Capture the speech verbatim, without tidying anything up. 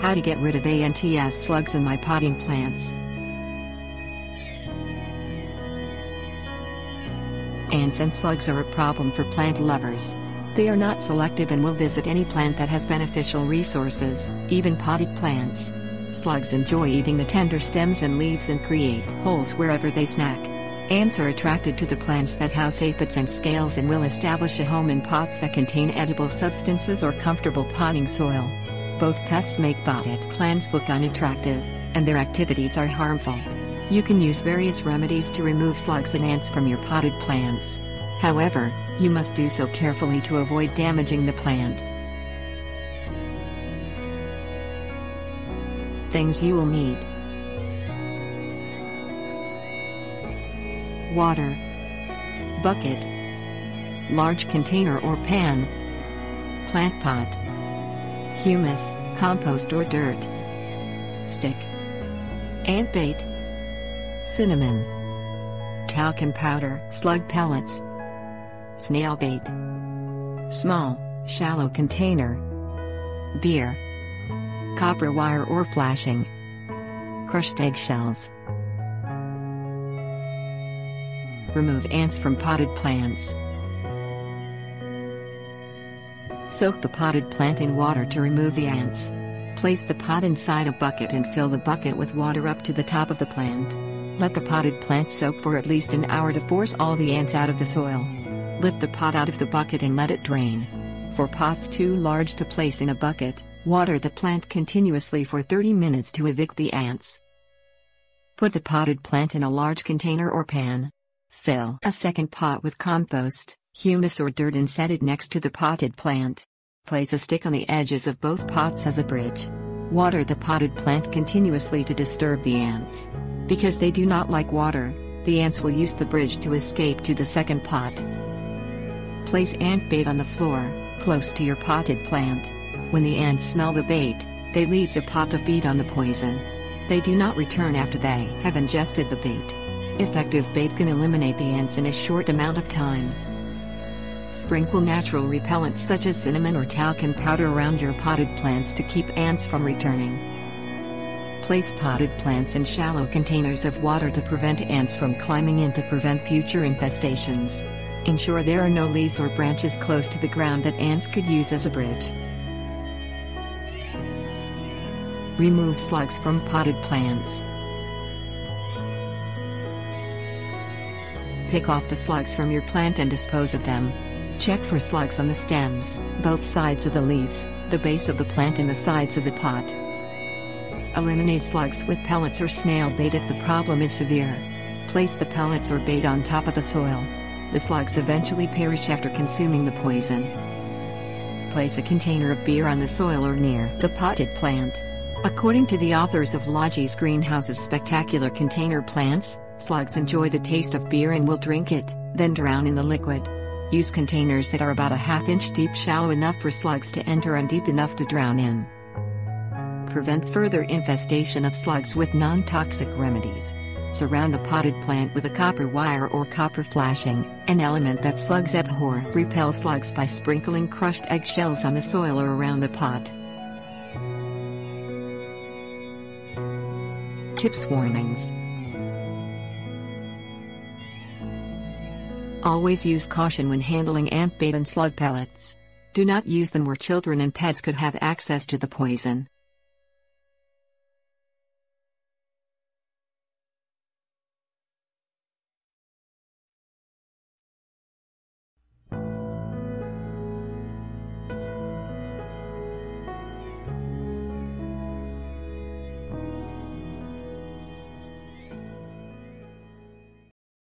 How to get rid of ants slugs in my potting plants. Ants and slugs are a problem for plant lovers. They are not selective and will visit any plant that has beneficial resources, even potted plants. Slugs enjoy eating the tender stems and leaves and create holes wherever they snack. Ants are attracted to the plants that house aphids and scales and will establish a home in pots that contain edible substances or comfortable potting soil. Both pests make potted plants look unattractive, and their activities are harmful. You can use various remedies to remove slugs and ants from your potted plants. However, you must do so carefully to avoid damaging the plant. Things you will need: water, bucket, large container or pan, plant pot, humus, compost or dirt, stick, ant bait, cinnamon, talcum powder, slug pellets, snail bait, small, shallow container, beer, copper wire or flashing, crushed eggshells. Remove ants from potted plants. Soak the potted plant in water to remove the ants. Place the pot inside a bucket and fill the bucket with water up to the top of the plant. Let the potted plant soak for at least an hour to force all the ants out of the soil. Lift the pot out of the bucket and let it drain. For pots too large to place in a bucket, water the plant continuously for thirty minutes to evict the ants. Put the potted plant in a large container or pan. Fill a second pot with compost, humus or dirt and set it next to the potted plant. Place a stick on the edges of both pots as a bridge. Water the potted plant continuously to disturb the ants. Because they do not like water, the ants will use the bridge to escape to the second pot. Place ant bait on the floor, close to your potted plant. When the ants smell the bait, they leave the pot to feed on the poison. They do not return after they have ingested the bait. Effective bait can eliminate the ants in a short amount of time. Sprinkle natural repellents such as cinnamon or talcum powder around your potted plants to keep ants from returning. Place potted plants in shallow containers of water to prevent ants from climbing in to prevent future infestations. Ensure there are no leaves or branches close to the ground that ants could use as a bridge. Remove slugs from potted plants. Pick off the slugs from your plant and dispose of them. Check for slugs on the stems, both sides of the leaves, the base of the plant and the sides of the pot. Eliminate slugs with pellets or snail bait if the problem is severe. Place the pellets or bait on top of the soil. The slugs eventually perish after consuming the poison. Place a container of beer on the soil or near the potted plant. According to the authors of Logie's Greenhouse's Spectacular Container Plants, slugs enjoy the taste of beer and will drink it, then drown in the liquid. Use containers that are about a half inch deep, shallow enough for slugs to enter and deep enough to drown in. Prevent further infestation of slugs with non-toxic remedies. Surround the potted plant with a copper wire or copper flashing, an element that slugs abhor. Repel slugs by sprinkling crushed eggshells on the soil or around the pot. Tips warnings. Always use caution when handling ant bait and slug pellets. Do not use them where children and pets could have access to the poison.